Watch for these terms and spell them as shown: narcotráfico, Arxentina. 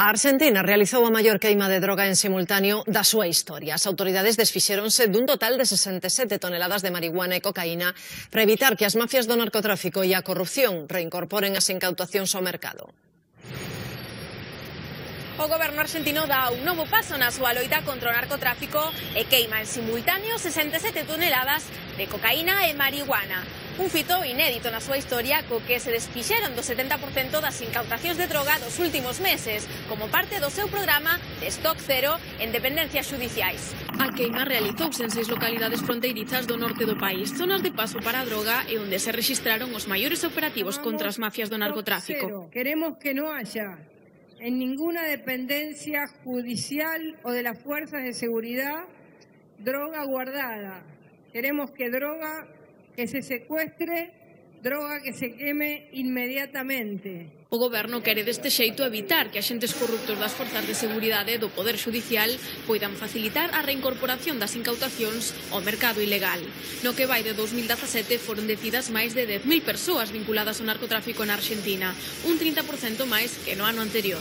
A Arxentina realizou a maior queima de droga en simultáneo da súa historia. As autoridades desfixéronse dun total de 67 toneladas de marihuana e cocaína para evitar que as mafias do narcotráfico e a corrupción reincorporen as incautacións ao mercado. O goberno arxentino dá un novo paso na súa loita contra o narcotráfico e queima en simultáneo 67 toneladas de cocaína e marihuana. Un fito inédito na súa historia co que se despixeron do 70% das incautacións de droga dos últimos meses como parte do seu programa de Stock Zero en dependencias xudiciais. A queima realizouse en 6 localidades fronteirizas do norte do país, zonas de paso para a droga e onde se registraron os maiores operativos contra as mafias do narcotráfico. Queremos que non haya en ninguna dependencia judicial o de las fuerzas de seguridad droga guardada. Queremos que droga que se secuestre, droga que se queme inmediatamente. O goberno quere deste xeito evitar que axentes corruptos das forzas de seguridade do Poder Xudicial poidan facilitar a reincorporación das incautacións ao mercado ilegal. No que vai de 2017 foron detidas máis de 10.000 persoas vinculadas ao narcotráfico na Arxentina, un 30% máis que no ano anterior.